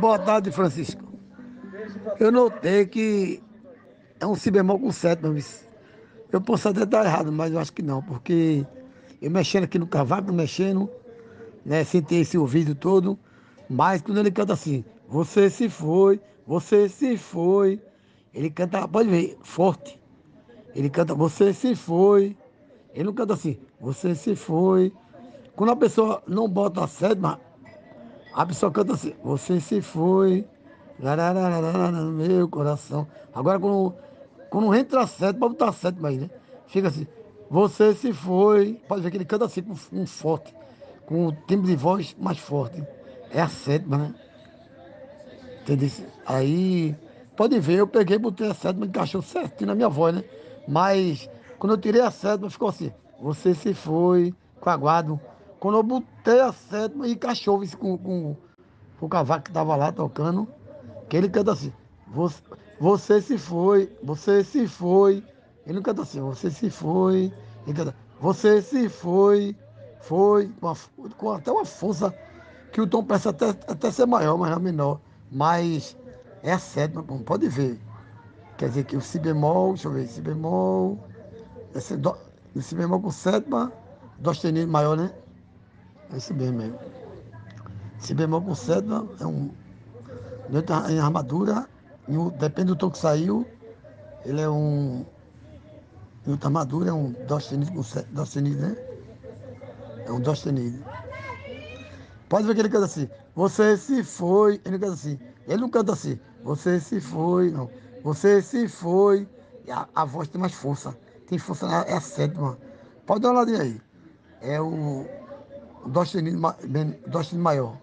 Boa tarde, Francisco. Eu notei que é um si bemol com sétima. Eu posso até estar errado, mas eu acho que não, porque eu mexendo aqui no cavaco, mexendo, né, senti esse ouvido todo, mas quando ele canta assim, você se foi, ele canta, pode ver, forte. Ele canta, você se foi. Ele não canta assim, você se foi. Quando a pessoa não bota a sétima, a pessoa canta assim, você se foi, meu coração. Agora, quando entra a sétima, pode botar a sétima aí, né? Fica assim, você se foi. Pode ver que ele canta assim, com forte, com o timbre de voz mais forte. É a sétima, né? Entendeu? Aí, pode ver, eu peguei, botei a sétima, encaixou certinho na minha voz, né? Mas, quando eu tirei a sétima, ficou assim, você se foi, com aguardo. Quando eu botei a sétima, encaixou com o cavaco que estava lá tocando, que ele canta assim, você se foi, você se foi. Ele não canta assim, você se foi. Ele canta, você se foi, foi, com até uma força que o tom parece até ser maior, mas não é menor. Mas é a sétima, pode ver. Quer dizer que o si bemol, deixa eu ver, si bemol, o si bemol com sétima, dó sustenido maior, né? É isso mesmo. Si bemol com sétima é um. Em armadura, depende do tom que saiu, ele é um. Em outra armadura é um dó sustenido com sétima, dó sustenido, né? É um dó sustenido. Pode ver que ele canta assim, você se foi, ele canta assim, ele não canta assim, você se foi, não. Você se foi, a voz tem mais força, é a sétima. Pode dar uma olhadinha aí, é o dó sustenido maior.